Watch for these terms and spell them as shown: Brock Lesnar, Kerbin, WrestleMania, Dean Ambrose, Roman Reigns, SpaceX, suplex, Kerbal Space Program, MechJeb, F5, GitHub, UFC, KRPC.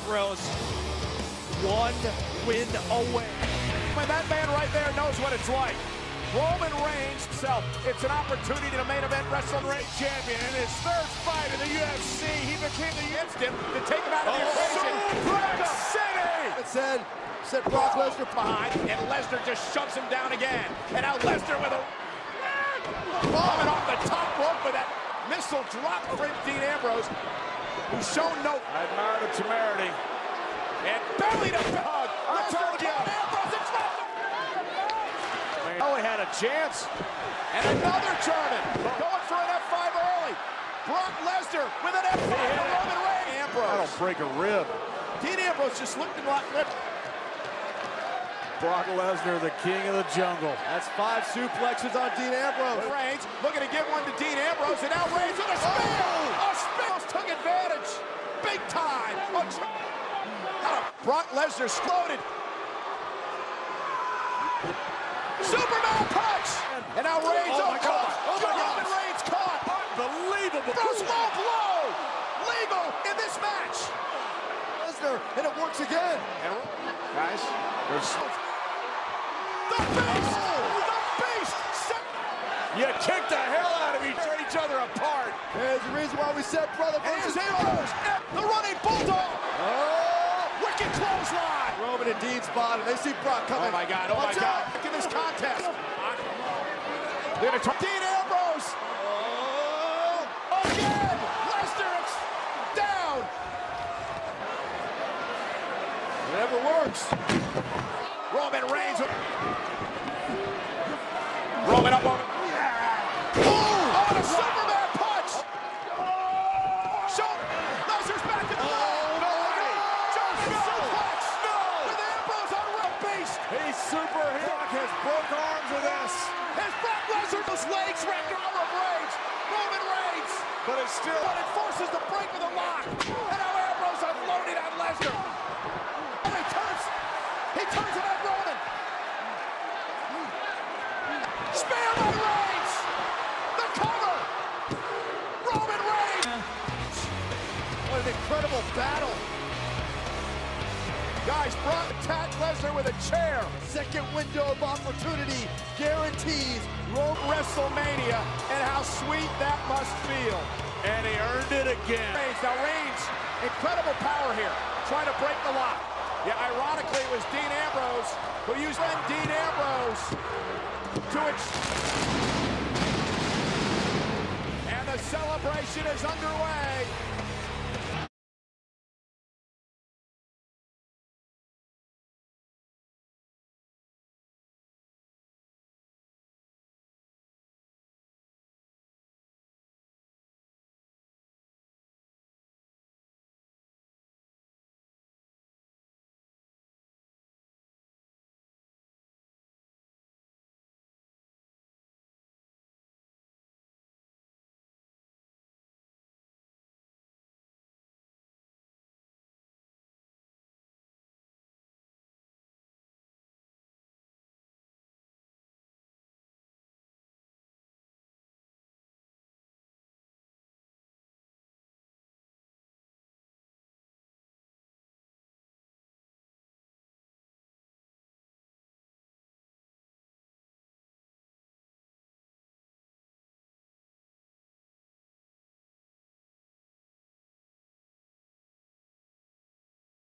Ambrose, one win away. And that man right there knows what it's like. Roman Reigns himself. It's an opportunity to main event WrestleMania champion. In his third fight in the UFC, he became the instant to take him out of the equation. Brock City! It said Brock Lesnar behind, and Lesnar just shoves him down again. And now Lesnar with a bombing off the top rope with that missile drop from Dean Ambrose, who's shown no. I admire the temerity. And belly to hug. Had a chance, and another German going for an F5 early. Brock Lesnar with an F5 to Roman Reigns. Ambrose. That'll break a rib. Dean Ambrose just looked at Brock Lesnar. Brock Lesnar, the king of the jungle. That's 5 suplexes on Dean Ambrose. Reigns looking to give one to Dean Ambrose, and now Reigns with a spear. Oh, spear took advantage, big time. Brock Lesnar exploded. Superman punch! And now Reigns Roman Reigns caught! Unbelievable! Throws low blow! Legal in this match! Lesnar, and it works again! Guys, there's... The Beast! Oh. The Beast! You kicked the hell out of each other apart! There's the reason why we said brother versus Ambrose! The running bulldog! Wicked clothesline! Roman and Dean's bottom. They see Brock coming. Oh my God, oh my God! Look at this contest! They're gonna try. Dean Ambrose! Oh! Again! Lesnar down! It never works. Roman Reigns. Roman up on him. Yeah. Oh! And a Superman punch! Shoulder! Lesnar's back to the line! He's super hit. Brock has broke arms with this. As Brock Lesnar's legs wrapped around Roman Reigns. But it's still. But it forces the break with a lock. And now Ambrose unloaded on Lesnar. And he turns it on Roman. Spear on Reigns. The cover. Roman Reigns. What an incredible battle. Guys, Brock attacked Lesnar with a chair. Second window of opportunity guarantees WrestleMania, and how sweet that must feel. And he earned it again. Now Reigns, incredible power here, trying to break the lock. Yeah, ironically, it was Dean Ambrose who used Dean Ambrose to it. And the celebration is underway.